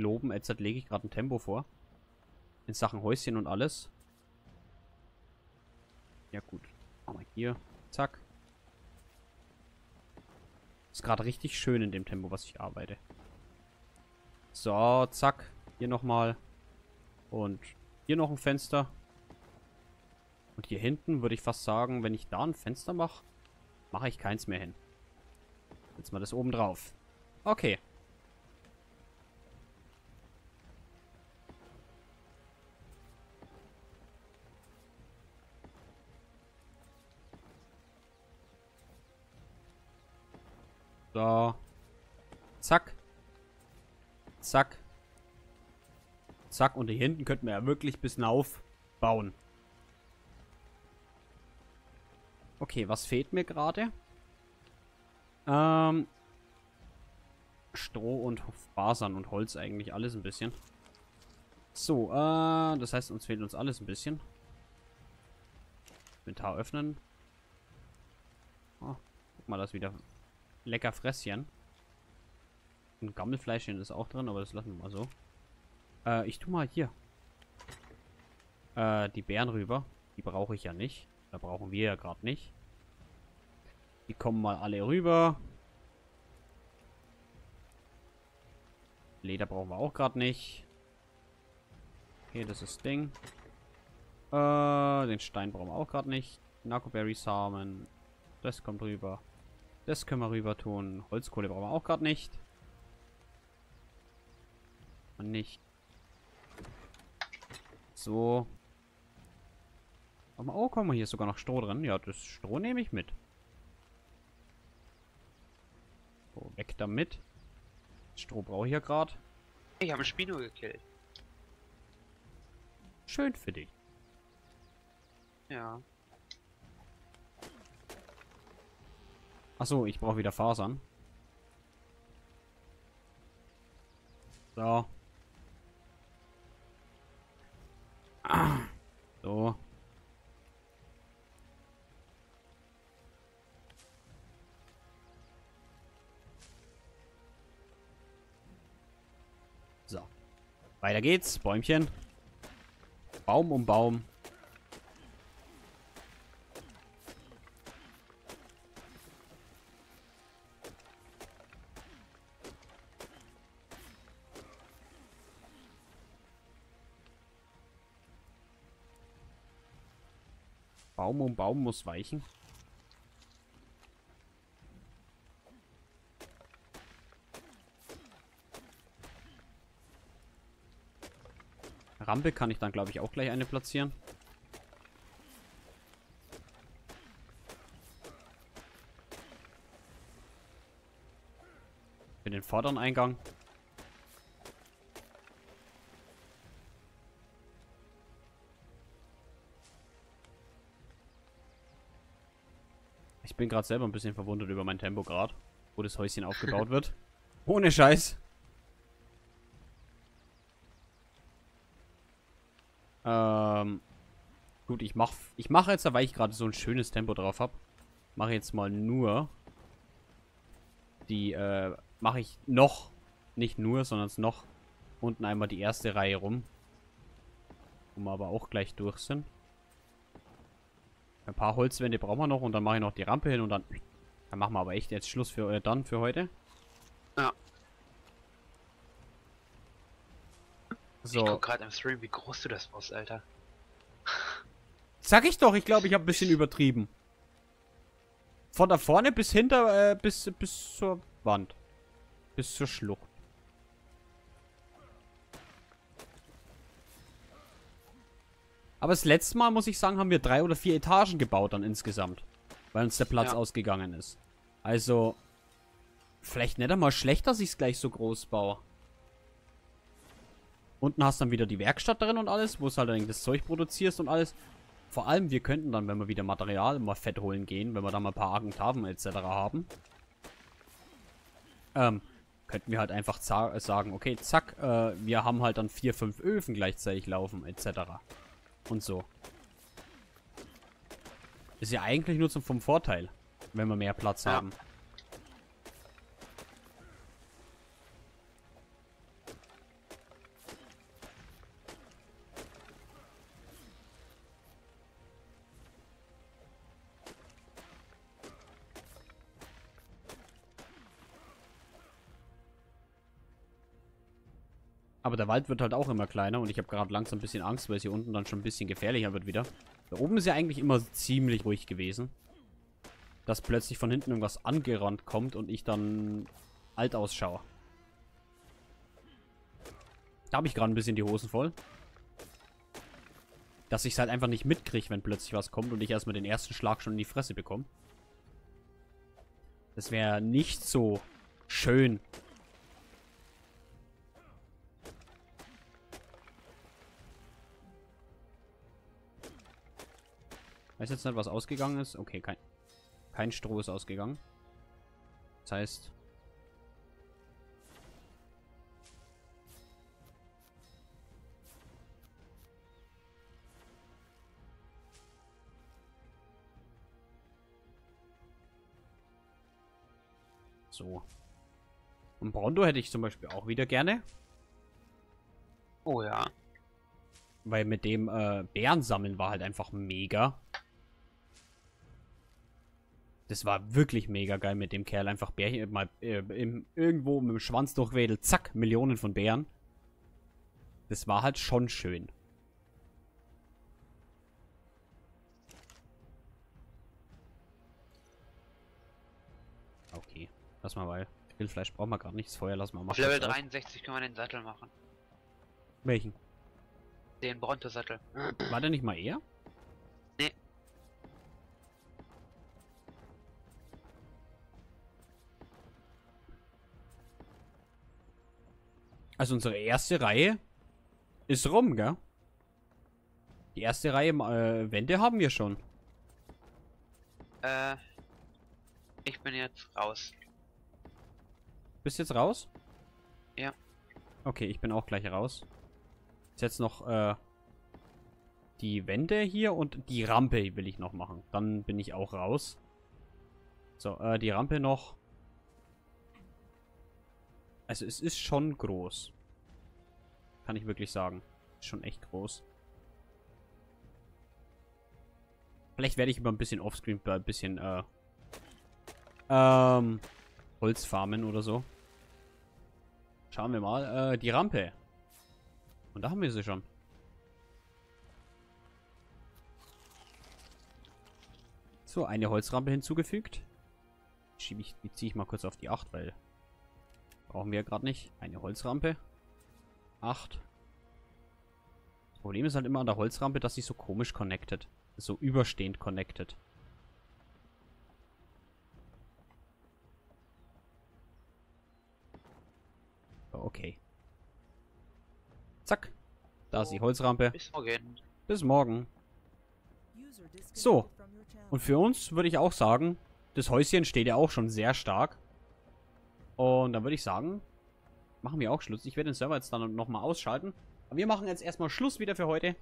loben. Jetzt lege ich gerade ein Tempo vor. In Sachen Häuschen und alles. Ja gut. Aber hier. Zack. Ist gerade richtig schön in dem Tempo, was ich arbeite. So, zack. Hier nochmal. Und hier noch ein Fenster. Und hier hinten würde ich fast sagen, wenn ich da ein Fenster mache, mache ich keins mehr hin. Jetzt mal das oben drauf. Okay. So. Zack. Zack. Zack. Und hier hinten könnten wir ja wirklich bis hinauf bauen. Okay, was fehlt mir gerade? Stroh und Fasern und Holz eigentlich. Alles ein bisschen. So, das heißt, uns fehlt alles ein bisschen. Inventar öffnen. Oh, guck mal, das wieder. Lecker Fresschen. Ein Gammelfleischchen ist auch drin, aber das lassen wir mal so. Ich tue mal hier. Die Beeren rüber. Die brauche ich ja nicht. Da brauchen wir ja gerade nicht. Die kommen mal alle rüber. Leder brauchen wir auch gerade nicht. Okay, das ist das Ding. Den Stein brauchen wir auch gerade nicht. Narcoberry-Samen. Das kommt rüber. Das können wir rüber tun. Holzkohle brauchen wir auch gerade nicht. Und nicht. So. Oh, guck mal, hier ist sogar noch Stroh drin. Ja, das Stroh nehme ich mit. So, weg damit. Stroh brauche ich ja gerade. Ich habe einen Spino gekillt. Schön für dich. Ja. Achso, ich brauche wieder Fasern. So. So. So. Weiter geht's. Bäumchen. Baum um Baum. Baum um Baum muss weichen. Rampe kann ich dann, glaube ich, auch gleich eine platzieren. Für den vorderen Eingang. Ich bin gerade selber ein bisschen verwundert über mein Tempo gerade, wo das Häuschen aufgebaut wird. Ohne Scheiß. Gut, ich mache jetzt, weil ich gerade so ein schönes Tempo drauf habe, mache jetzt mal nur die, mache ich noch, nicht nur, sondern noch unten einmal die erste Reihe rum. Wo wir aber auch gleich durch sind. Ein paar Holzwände brauchen wir noch und dann mache ich noch die Rampe hin und dann machen wir aber echt jetzt Schluss für dann für heute. Ja. So. Ich guck gerade im Stream, wie groß du das machst, Alter. Sag ich doch, ich glaube, ich habe ein bisschen übertrieben. Von da vorne bis hinter, bis zur Wand. Bis zur Schlucht. Aber das letzte Mal, muss ich sagen, haben wir 3 oder 4 Etagen gebaut dann insgesamt. Weil uns der Platz ausgegangen ist. Also, vielleicht nicht einmal schlecht, dass ich es gleich so groß baue. Unten hast du dann wieder die Werkstatt drin und alles, wo du halt dann das Zeug produzierst und alles. Vor allem, wir könnten dann, wenn wir wieder Material mal Fett holen gehen, wenn wir da mal ein paar Agentaven etc. haben. Könnten wir halt einfach sagen, okay, zack, wir haben halt dann 4, 5 Öfen gleichzeitig laufen etc. Und so. Ist ja eigentlich nur vom Vorteil, wenn wir mehr Platz haben. Aber der Wald wird halt auch immer kleiner und ich habe gerade langsam ein bisschen Angst, weil es hier unten dann schon ein bisschen gefährlicher wird wieder. Da oben ist ja eigentlich immer ziemlich ruhig gewesen. Dass plötzlich von hinten irgendwas angerannt kommt und ich dann alt ausschaue. Da habe ich gerade ein bisschen die Hosen voll. Dass ich es halt einfach nicht mitkriege, wenn plötzlich was kommt und ich erstmal den ersten Schlag schon in die Fresse bekomme. Das wäre nicht so schön. Weiß jetzt nicht, was ausgegangen ist. Okay, kein Stroh ist ausgegangen. Das heißt... So. Und Brondo hätte ich zum Beispiel auch wieder gerne. Oh ja. Weil mit dem Bären sammeln war halt einfach mega. Das war wirklich mega geil mit dem Kerl. Einfach Bärchen mal irgendwo mit dem Schwanz durchwedelt. Zack, Millionen von Bären. Das war halt schon schön. Okay, lass mal weil. Grillfleisch brauchen wir gerade nicht. Das Feuer lassen wir mal. Auf Level 63 können wir den Sattel machen. Welchen? Den Bronto-Sattel. War der nicht mal eher? Nee. Also unsere erste Reihe ist rum, gell? Die erste Reihe Wände haben wir schon. Ich bin jetzt raus. Bist jetzt raus? Ja. Okay, ich bin auch gleich raus. Ist jetzt noch die Wände hier und die Rampe will ich noch machen. Dann bin ich auch raus. So, die Rampe noch. Also es ist schon groß. Kann ich wirklich sagen. Ist schon echt groß. Vielleicht werde ich über ein bisschen Offscreen, ein bisschen Holz farmen oder so. Schauen wir mal. Die Rampe. Und da haben wir sie schon. So, eine Holzrampe hinzugefügt. Die ziehe ich mal kurz auf die 8, weil... Brauchen wir ja gerade nicht. Eine Holzrampe. 8. Das Problem ist halt immer an der Holzrampe, dass sie so komisch connected. So überstehend connected. Okay. Zack. Da ist die Holzrampe. Bis morgen. Bis morgen. So. Und für uns würde ich auch sagen, das Häuschen steht ja auch schon sehr stark. Und dann würde ich sagen, machen wir auch Schluss. Ich werde den Server jetzt dann nochmal ausschalten. Aber wir machen jetzt erstmal Schluss wieder für heute.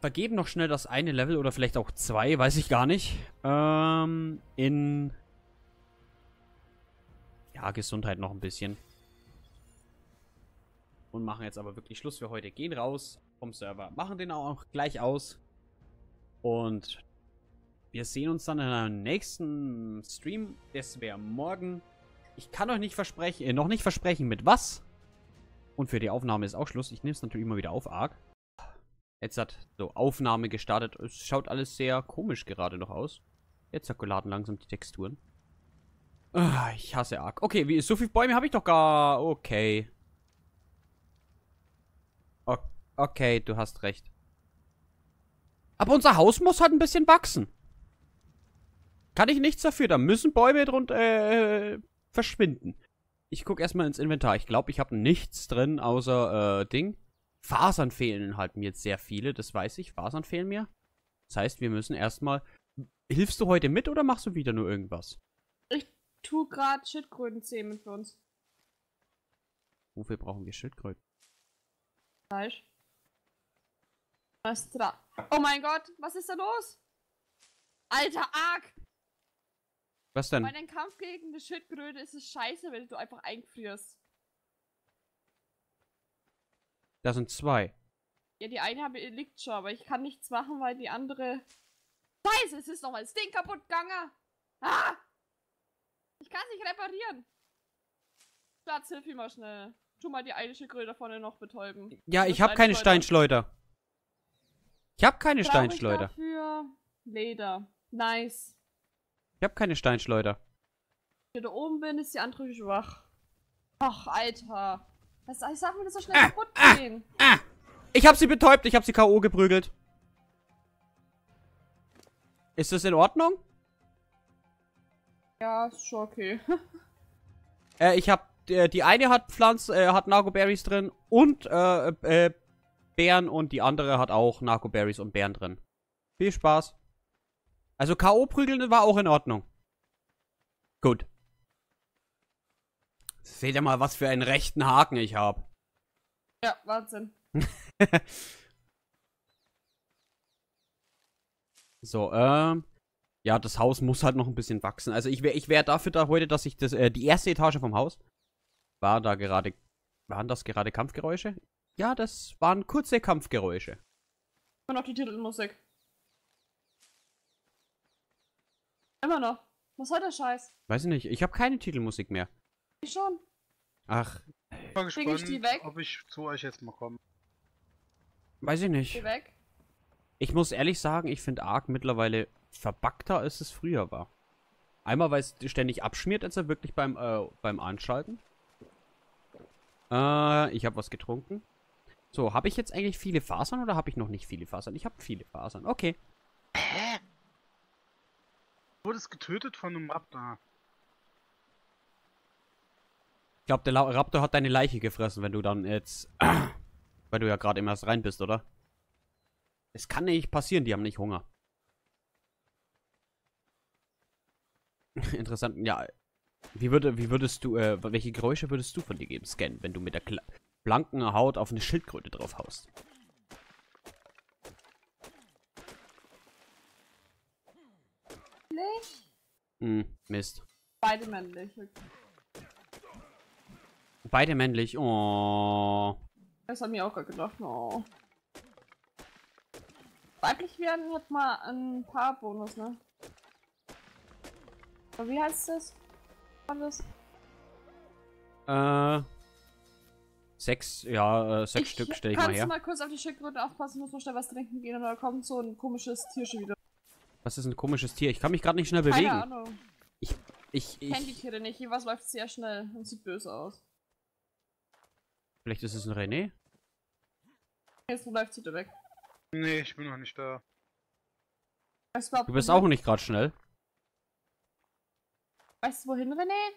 Vergeben noch schnell das eine Level oder vielleicht auch zwei, weiß ich gar nicht. In... Ja, Gesundheit noch ein bisschen. Und machen jetzt aber wirklich Schluss für heute. Gehen raus vom Server. Machen den auch gleich aus. Und wir sehen uns dann in einem nächsten Stream. Das wäre morgen. Ich kann euch nicht versprechen, noch nicht versprechen mit was. Und für die Aufnahme ist auch Schluss. Ich nehme es natürlich immer wieder auf, Ark. Jetzt hat so Aufnahme gestartet. Es schaut alles sehr komisch gerade noch aus. Jetzt zerkulaten langsam die Texturen. Ich hasse Ark. Okay, so viele Bäume habe ich doch gar... Okay. Okay, du hast recht. Aber unser Haus muss halt ein bisschen wachsen. Kann ich nichts dafür. Da müssen Bäume drunter verschwinden. Ich gucke erstmal ins Inventar. Ich glaube, ich habe nichts drin außer Ding. Fasern fehlen halt mir jetzt sehr viele. Das weiß ich. Fasern fehlen mir. Das heißt, wir müssen erstmal... Hilfst du heute mit oder machst du wieder nur irgendwas? Ich tue gerade Schildkrötenzähmen für uns. Wofür brauchen wir Schildkröten? Fleisch. Was ist da? Oh mein Gott, was ist da los? Alter, Ark! Was denn? Bei einem Kampf gegen eine Schildkröte ist es scheiße, wenn du einfach einfrierst. Da sind zwei. Ja, die eine liegt schon, aber ich kann nichts machen, weil die andere... Scheiße, es ist nochmal das Ding kaputt gegangen! Ah! Ich kann es nicht reparieren! Platz, hilf ihm mal schnell. Tu mal die eilige Grill da vorne noch betäuben. Ja, ich hab keine Steinschleuder. Ich hab keine Steinschleuder. Dafür Leder. Nice. Ich hab keine Steinschleuder. Wenn ich da oben bin, ist die andere schwach. Ach, Alter. Was sag mir, das so schnell kaputt gehen. Ich hab sie betäubt, ich hab sie K.O. geprügelt. Ist das in Ordnung? Ja, ist schon okay. Ich hab. Die eine hat hat Narco-Berries drin und Beeren und die andere hat auch Narco-Berries und Beeren drin. Viel Spaß. Also K.O. prügeln war auch in Ordnung. Gut. Seht ihr mal, was für einen rechten Haken ich habe. Ja, Wahnsinn. So, ja, das Haus muss halt noch ein bisschen wachsen. Also ich wär dafür da heute, dass ich das, die erste Etage vom Haus. Waren das gerade Kampfgeräusche? Ja, das waren kurze Kampfgeräusche. Immer noch die Titelmusik. Immer noch. Was soll der Scheiß? Weiß ich nicht. Ich habe keine Titelmusik mehr. Ich schon. Ach. Ich bin gespannt, ich die weg? Ob ich zu euch jetzt mal komme. Weiß ich nicht. Die weg? Ich muss ehrlich sagen, ich finde Ark mittlerweile verbackter, als es früher war. Einmal, weil es ständig abschmiert, als er wirklich beim Anschalten. Ich habe was getrunken. So, habe ich jetzt eigentlich viele Fasern oder habe ich noch nicht viele Fasern? Ich habe viele Fasern. Okay. Du wurdest getötet von einem Raptor. Ich glaube, der Raptor hat deine Leiche gefressen, wenn du dann jetzt... weil du ja gerade immer erst rein bist, oder? Es kann nicht passieren, die haben nicht Hunger. Interessant, ja... welche Geräusche würdest du von dir geben, Scan, wenn du mit der blanken Haut auf eine Schildkröte drauf haust? Männlich? Mist. Beide männlich. Beide männlich, oh. Das hat mir auch gerade gedacht, oh. Weiblich werden hat mal ein paar Bonus, ne? Aber wie heißt das? Alles? 6, ja, 6 Stück stelle ich mal her. Kannst du mal kurz auf die Schildkröte aufpassen, muss noch schnell was trinken gehen oder kommt so ein komisches Tier schon wieder. Was ist ein komisches Tier? Ich kann mich gerade nicht schnell bewegen. Keine Ahnung. Ich kenne die Tiere nicht, jeweils läuft sehr schnell und sieht böse aus. Vielleicht ist es ein René? Jetzt läuft sie da weg. Nee, ich bin noch nicht da. Du bist auch nicht gerade schnell. Weißt du wohin, René?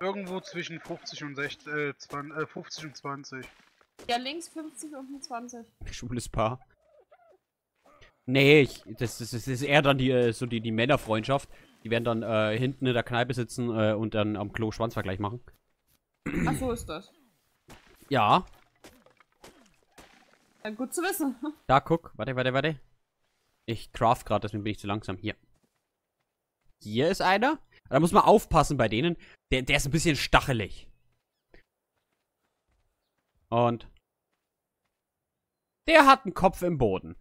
Irgendwo zwischen 50 und 50 und 20. Ja, links 50 und 20. Schwules Paar. Nee, das ist eher dann die Männerfreundschaft. Die werden dann hinten in der Kneipe sitzen und dann am Klo Schwanzvergleich machen. Ach, so ist das. Ja. Ja, gut zu wissen. Da, guck. Warte. Ich craft gerade, deswegen bin ich zu langsam. Hier. Hier ist einer. Da muss man aufpassen bei denen. Der ist ein bisschen stachelig. Und der hat einen Kopf im Boden.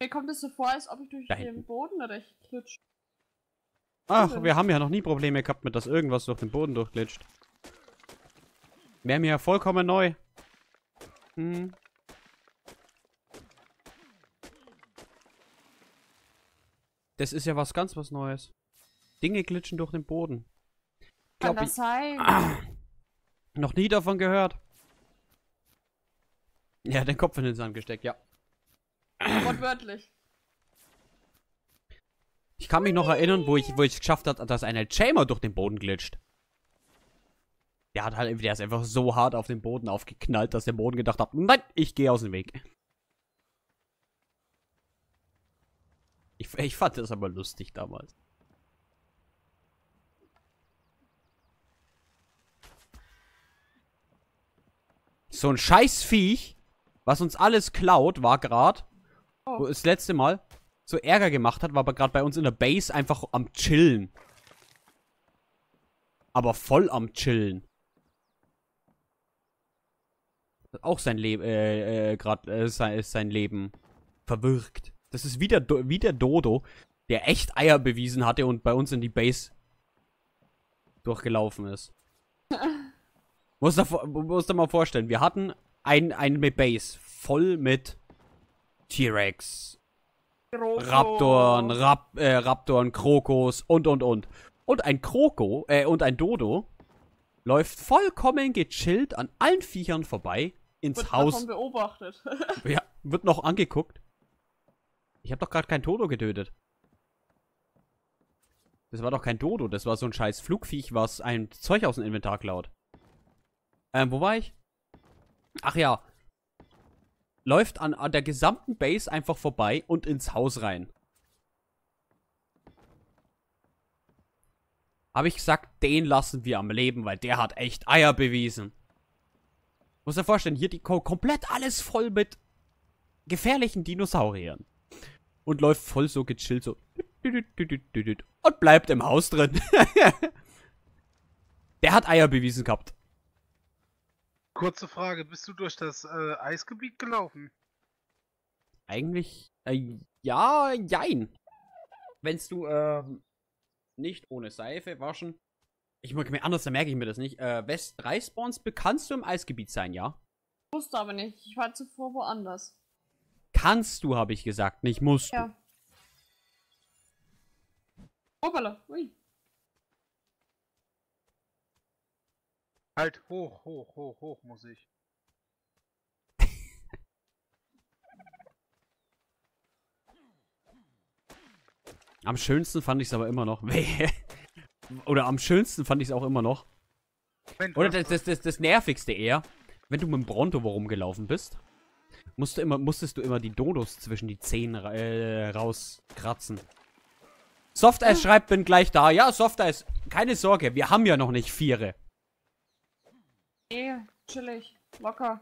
Mir kommt es so vor, als ob ich durch den Boden oder ich klitsch. Ach, wir haben ja noch nie Probleme gehabt mit, dass irgendwas durch den Boden durchglitscht. Wäre mir ja vollkommen neu. Hm. Das ist ja was ganz was Neues. Dinge glitschen durch den Boden. Kann das sein? Noch nie davon gehört. Ja, den Kopf in den Sand gesteckt, ja. Wortwörtlich. Ich kann mich noch erinnern, wo ich es geschafft habe, dass eine Chamber durch den Boden glitscht. Der ist einfach so hart auf den Boden aufgeknallt, dass der Boden gedacht hat, nein, ich gehe aus dem Weg. Ich fand das aber lustig damals. So ein Scheißviech, was uns alles klaut, war gerade, wo das letzte Mal so Ärger gemacht hat, war aber gerade bei uns in der Base einfach am Chillen. Aber voll am Chillen. Hat auch sein Leben, sein Leben verwirkt. Das ist wie der Dodo, der echt Eier bewiesen hatte und bei uns in die Base durchgelaufen ist. Muss dir mal vorstellen, wir hatten eine Base voll mit T-Rex, Raptoren, Raptoren, Krokos und. Und ein Kroko, und ein Dodo läuft vollkommen gechillt an allen Viechern vorbei ins Haus. Davon beobachtet. Ja, wird noch angeguckt. Ich habe doch gerade kein Dodo getötet. Das war doch kein Dodo, das war so ein scheiß Flugviech, was ein Zeug aus dem Inventar klaut. Wo war ich? Ach ja. Läuft an der gesamten Base einfach vorbei und ins Haus rein. Habe ich gesagt, den lassen wir am Leben, weil der hat echt Eier bewiesen. Muss dir vorstellen, hier die komplett alles voll mit gefährlichen Dinosauriern. Und läuft voll so gechillt so. Und bleibt im Haus drin. Der hat Eier bewiesen gehabt. Kurze Frage, bist du durch das Eisgebiet gelaufen? Eigentlich, ja, jein. Wennst du, nicht ohne Seife waschen. Ich merke mir anders, da merke ich mir das nicht. West 3 Spawns kannst du im Eisgebiet sein, ja? Ich wusste aber nicht, ich war zuvor woanders. Kannst du, habe ich gesagt, nicht musst ja. Du. Hoppala, ui. Halt hoch muss ich. Am schönsten fand ich es aber immer noch. Oder am schönsten fand ich es auch immer noch. Oder das nervigste eher, wenn du mit dem Bronto rumgelaufen bist, musstest du immer die Dodos zwischen die Zähne rauskratzen. Softice schreibt, bin gleich da. Ja, Softice, keine Sorge, wir haben ja noch nicht 4. Chillig, locker.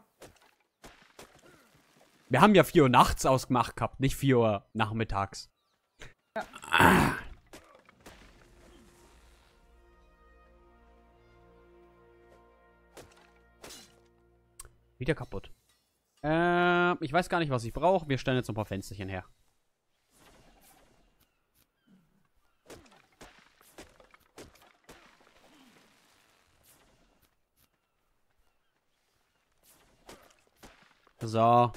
Wir haben ja 4 Uhr nachts ausgemacht gehabt, nicht 4 Uhr nachmittags. Ja. Ah. Wieder kaputt. Ich weiß gar nicht, was ich brauche. Wir stellen jetzt ein paar Fensterchen her. So.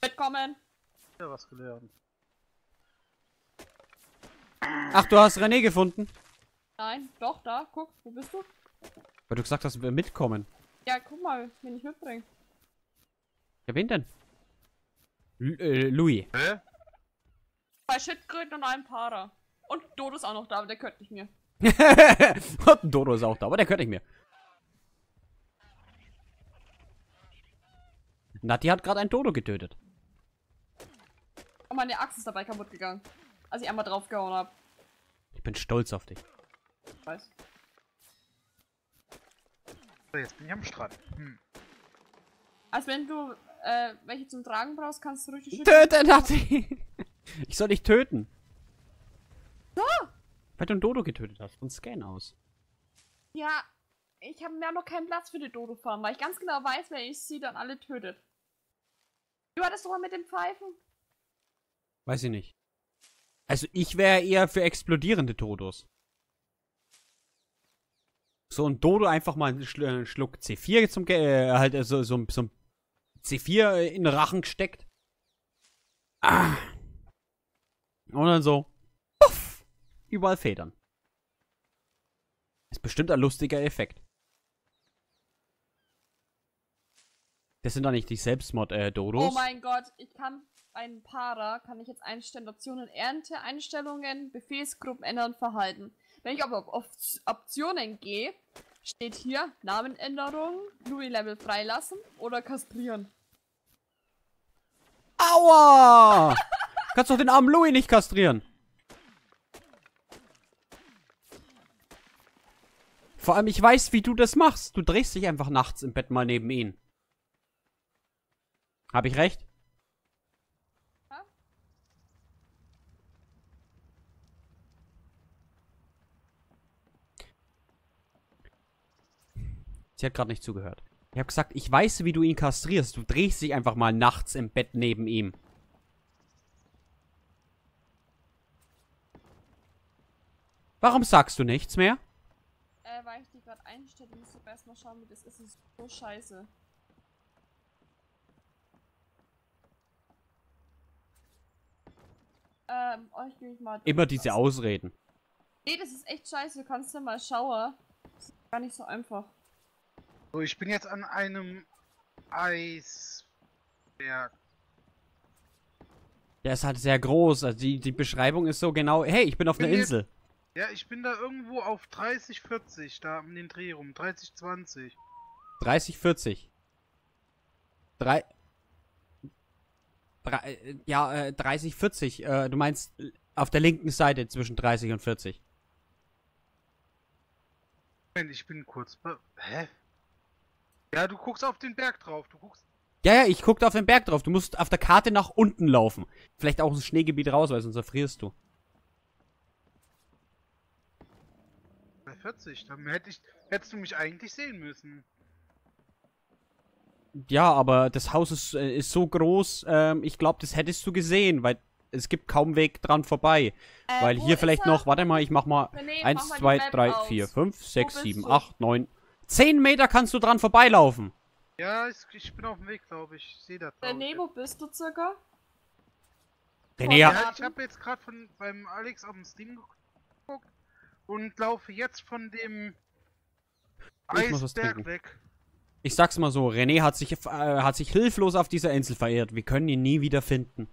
Willkommen. Ja, was gelernt. Ach, du hast René gefunden? Nein, doch, da, guck, wo bist du? Weil du gesagt hast, wir mitkommen. Ja, guck mal, wenn ich mitbringe. Ja, wen denn? Louis. Hä? 2 Schildkröten und ein Para. Und Dodo ist auch noch da, aber der gehört nicht mir. Und Dodo ist auch da, aber der gehört nicht mir. Nati hat gerade ein Dodo getötet. Und meine Axt ist dabei kaputt gegangen, als ich einmal draufgehauen habe. Ich bin stolz auf dich. Ich weiß. So, jetzt bin ich am Strand. Hm. Also wenn du welche zum Tragen brauchst, kannst du richtig schützen. Töte, Nati! Ich soll dich töten. So? Weil du ein Dodo getötet hast. Und Scan aus. Ja, ich habe mir noch keinen Platz für die Dodo-Farm, weil ich ganz genau weiß, wenn ich sie dann alle tötet. Du hattest doch mal mit dem Pfeifen? Weiß ich nicht. Also ich wäre eher für explodierende Dodos. So ein Dodo einfach mal einen Schluck C4 zum halt so ein C4 in den Rachen gesteckt. Ah. Und dann so puff, überall Federn. Ist bestimmt ein lustiger Effekt. Das sind doch nicht die Selbstmord-Dodos. Oh mein Gott, ich kann ein Para kann ich jetzt einstellen, Optionen, Ernte, Einstellungen, Befehlsgruppen ändern, Verhalten. Wenn ich aber auf Optionen gehe, steht hier Namenänderung, Louis-Level freilassen oder kastrieren. Aua! Kannst doch den armen Louis nicht kastrieren. Vor allem, ich weiß, wie du das machst. Du drehst dich einfach nachts im Bett mal neben ihn. Hab ich recht? Sie hat gerade nicht zugehört. Ich habe gesagt, ich weiß, wie du ihn kastrierst. Du drehst dich einfach mal nachts im Bett neben ihm. Warum sagst du nichts mehr? weil ich die gerade einstellen musste, aber erstmal schauen, wie das ist. Das ist so scheiße. Euch gebe ich mal. Immer diese Ausreden. Nee, das ist echt scheiße. Du kannst ja mal schauen. Das ist gar nicht so einfach. So, ich bin jetzt an einem Eisberg. Der ist halt sehr groß. Also die Beschreibung ist so genau. Hey, ich bin auf einer Insel. Ja, ich bin da irgendwo auf 30, 40. Da um den Dreh rum. 30, 20. 30, 40. 30, 40. Du meinst auf der linken Seite zwischen 30 und 40. Ich bin kurz bei... Hä? Ja, du guckst auf den Berg drauf. Du guckst... Ja, ich guckte auf den Berg drauf. Du musst auf der Karte nach unten laufen. Vielleicht auch ins Schneegebiet raus, weil sonst erfrierst du. Bei 40, dann hättest du mich eigentlich sehen müssen. Ja, aber das Haus ist so groß, ich glaube, das hättest du gesehen, weil es gibt kaum Weg dran vorbei. Weil hier vielleicht noch, warte mal, ich mach mal 1, 2, 3, 4, 5, 6, 7, 8, 9, 10 Meter kannst du dran vorbeilaufen. Ja, ich bin auf dem Weg, glaube ich. Ich sehe das. René, wo bist du circa? René, ja. Ich habe jetzt gerade beim Alex auf dem Steam geguckt und laufe jetzt von dem Eisberg weg. Ich sag's mal so, René hat sich hilflos auf dieser Insel verirrt. Wir können ihn nie wieder finden.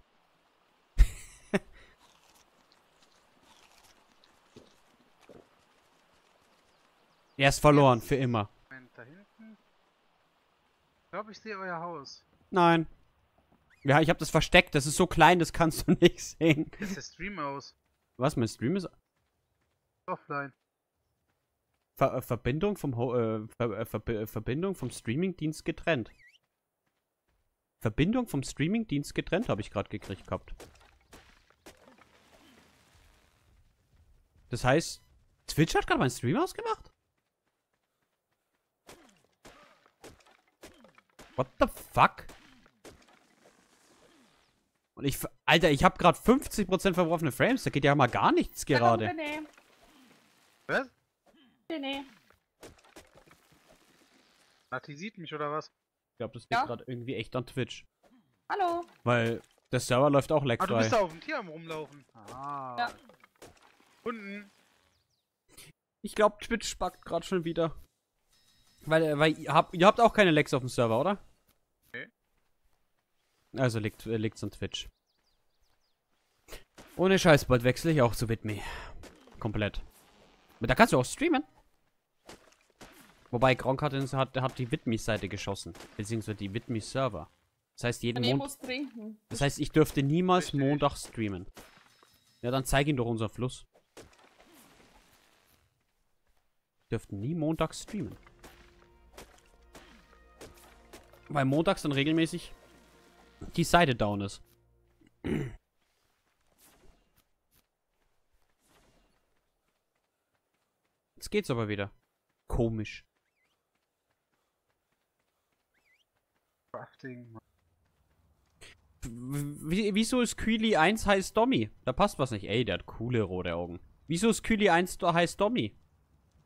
Er ist verloren, für immer. Ich glaube, ich sehe euer Haus. Nein. Ja, ich habe das versteckt. Das ist so klein, das kannst du nicht sehen. Ist der Stream aus? Was, mein Stream ist... offline. Verbindung vom Verbindung vom Streamingdienst getrennt. Verbindung vom Streamingdienst getrennt habe ich gerade gekriegt gehabt. Das heißt, Twitch hat gerade meinen Stream ausgemacht? What the fuck? Und Alter, ich hab grad 50% verworfene Frames. Da geht ja mal gar nichts gerade. Hallo, was? René. Ach, die sieht mich, oder was? Ich glaube, das liegt gerade irgendwie echt an Twitch. Hallo. Weil der Server läuft auch leck frei. Du bist da auf dem Tier am rumlaufen. Ah. Ja. Unten. Ich glaube, Twitch spackt gerade schon wieder. Weil ihr habt auch keine Lags auf dem Server, oder? Nee. Also liegt's an Twitch. Ohne Scheiß, bald wechsle ich auch zu Vidme. Komplett. Aber da kannst du auch streamen. Wobei Gronkh hat die Vidme-Seite geschossen. Beziehungsweise die Vidme-Server. Das heißt, jeden Montag. Das heißt, ich dürfte niemals Montag streamen. Ja, dann zeig ihm doch unseren Fluss. Dürften nie Montag streamen. Weil montags dann regelmäßig die Seite down ist. Jetzt geht's aber wieder. Komisch. Wieso ist Kühli 1 heiß Dommi? Da passt was nicht. Ey, der hat coole rote Augen. Wieso ist Kühli 1 heiß Dommi?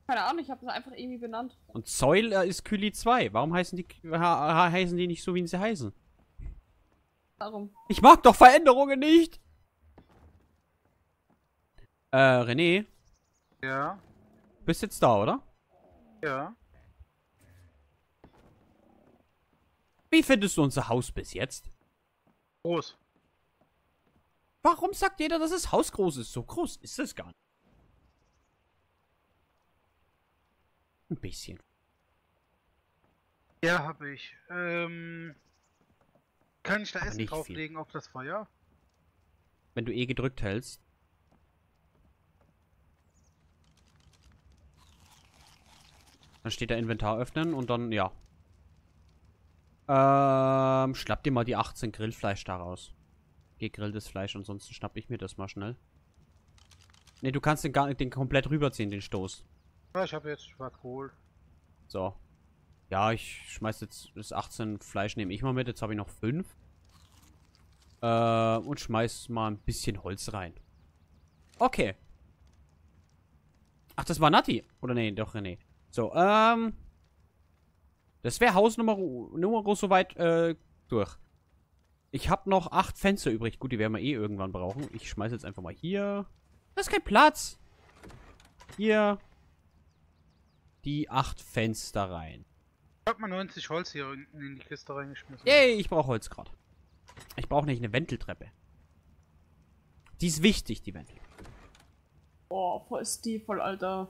Keine Ahnung, ich habe es einfach irgendwie benannt. Und Zeul ist Kühli 2. Warum heißen die nicht so, wie sie heißen? Warum? Ich mag doch Veränderungen nicht! René? Ja? Bist jetzt da, oder? Ja. Wie findest du unser Haus bis jetzt? Groß. Warum sagt jeder, dass das Haus groß ist? So groß ist es gar nicht. Ein bisschen. Ja, habe ich. Kann ich da Essen drauflegen auf das Feuer? Wenn du E gedrückt hältst. Dann steht da Inventar öffnen und dann, ja. Schnapp dir mal die 18 Grillfleisch daraus. Gegrilltes Fleisch, ansonsten schnapp ich mir das mal schnell. Ne, du kannst den komplett rüberziehen, den Stoß. Ja, ich habe jetzt was geholt. So. Ja, ich schmeiß jetzt das 18 Fleisch, nehme ich mal mit. Jetzt habe ich noch 5. Und schmeiß mal ein bisschen Holz rein. Okay. Ach, das war Nati. Oder nee, doch René. So, das wäre Hausnummer soweit durch. Ich habe noch 8 Fenster übrig. Gut, die werden wir eh irgendwann brauchen. Ich schmeiße jetzt einfach mal hier. Das ist kein Platz. Hier. Die 8 Fenster rein. Ich habe mal 90 Holz hier in die Kiste reingeschmissen. Ey, ich brauche Holz gerade. Ich brauche nicht eine Wendeltreppe. Die ist wichtig, die Wendel. Oh, voll Stiefel, Alter.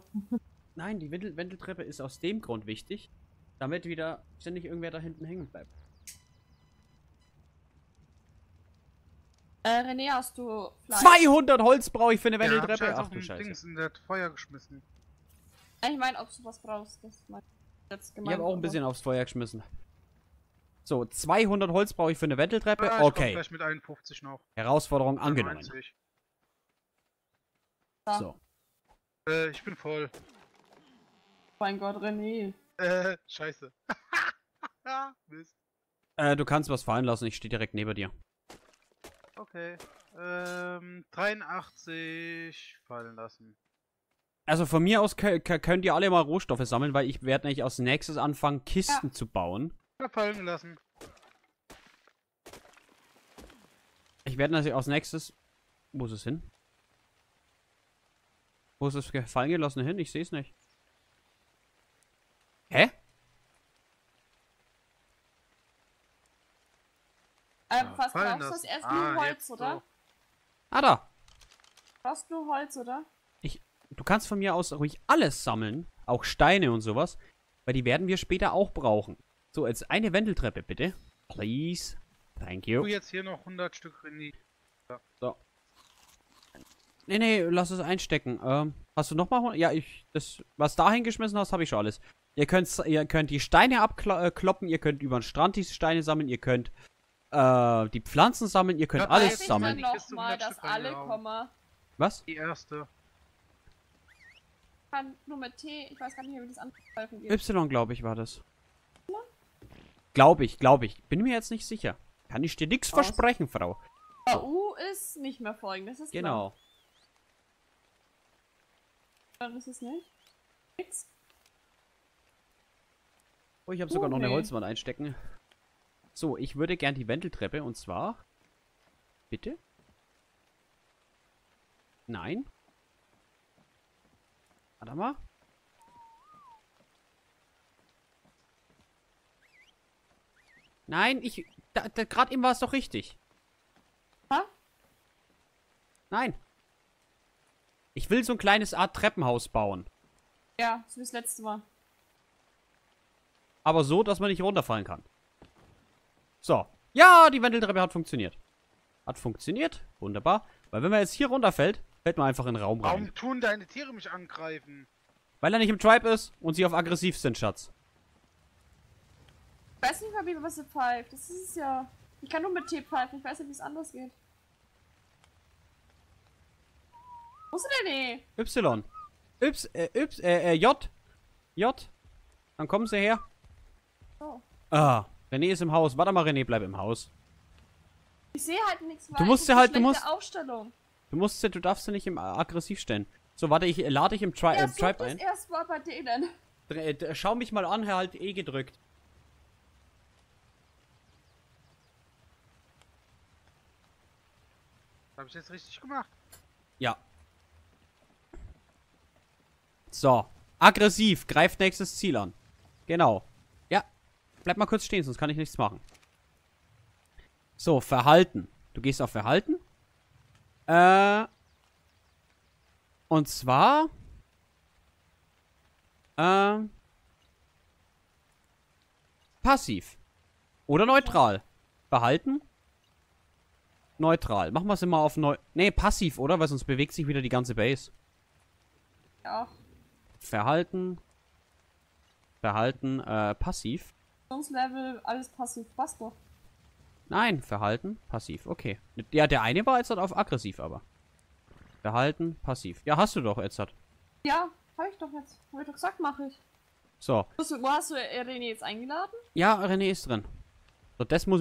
Nein, die Wendeltreppe ist aus dem Grund wichtig, damit wieder ständig irgendwer da hinten hängen bleibt. René, hast du Fleisch? 200 Holz brauche ich für eine Wendeltreppe. Ja, ach du Scheiße. Dings in das Feuer geschmissen. Ich meine, ob du was brauchst, das ist jetzt gemeint. Ich habe auch ein bisschen aufs Feuer geschmissen. So, 200 Holz brauche ich für eine Wendeltreppe. Ja, okay. Vielleicht mit 51 noch. Herausforderung angenommen. So. Ich bin voll. Mein Gott, René. Scheiße. Mist. Du kannst was fallen lassen, ich stehe direkt neben dir. Okay. 83 fallen lassen. Also von mir aus könnt ihr alle mal Rohstoffe sammeln, weil ich werde nämlich als nächstes anfangen, Kisten zu bauen. Fallen lassen. Ich werde natürlich als nächstes... Wo ist es hin? Wo ist es gefallen gelassen hin? Ich sehe es nicht. Hä? Was brauchst du das? Erst nur Holz, oder? So. Ah, da. Du brauchst nur Holz, oder? Du kannst von mir aus ruhig alles sammeln. Auch Steine und sowas. Weil die werden wir später auch brauchen. So, jetzt eine Wendeltreppe, bitte. Please. Thank you. Ich tu jetzt hier noch 100 Stück in die... Ja. So. Nee, nee, lass es einstecken. Hast du nochmal... Ja, was da hingeschmissen hast, habe ich schon alles. Ihr könnt die Steine abkloppen, ihr könnt über den Strand die Steine sammeln, ihr könnt die Pflanzen sammeln, ihr könnt alles sammeln. Ich kann nochmal, dass alle kommen. Was? Die erste. Ich kann nur mit T, ich weiß gar nicht mehr, wie das anzuhalten geht. Y, glaube ich, war das. Glaube ich. Bin mir jetzt nicht sicher. Kann ich dir nichts versprechen, Frau. So. U ist nicht mehr folgend, das ist genau. Dann ist es nicht. Nix. Oh, ich habe sogar noch eine Holzwand einstecken. So, ich würde gern die Wendeltreppe und zwar... Bitte? Nein? Warte mal. Nein, gerade eben war es doch richtig. Hä? Nein. Ich will so ein kleines Art Treppenhaus bauen. Ja, so wie das letzte Mal. Aber so, dass man nicht runterfallen kann. So. Ja, die Wendeltreppe hat funktioniert. Wunderbar. Weil wenn man jetzt hier runterfällt, fällt man einfach in den Raum rein. Warum tun deine Tiere mich angreifen? Weil er nicht im Tribe ist und sie auf aggressiv sind, Schatz. Ich weiß nicht mal, wie was sie pfeift. Das ist es ja. Ich kann nur mit T pfeifen. Ich weiß nicht, wie es anders geht. Wo ist denn E? Y. J. J. Dann kommen sie her. Oh. Ah, René ist im Haus. Warte mal, René, bleib im Haus. Ich sehe halt nichts weiter. Du musst ja halt, du darfst sie nicht im aggressiv stellen. So, warte, ich lade dich im Tribe ein. Erstmal bei denen. Schau mich mal an, halt E gedrückt. Habe ich jetzt richtig gemacht? Ja. So. Aggressiv. Greift nächstes Ziel an. Genau. Ja. Bleib mal kurz stehen, sonst kann ich nichts machen. So, Verhalten. Du gehst auf Verhalten. Und zwar... Passiv. Oder neutral. Verhalten. Neutral. Machen wir es immer auf neu. Ne, passiv, oder? Weil sonst bewegt sich wieder die ganze Base. Ja. Verhalten. Verhalten, passiv. Level, alles passiv. Passt doch. Nein, Verhalten, passiv. Okay. Ja, der eine war jetzt halt auf aggressiv, aber. Verhalten, passiv. Ja, hast du doch jetzt halt. Ja, hab ich doch jetzt. Hab ich doch gesagt, mach ich. So. Wo hast du René jetzt eingeladen? Ja, René ist drin. So, das muss.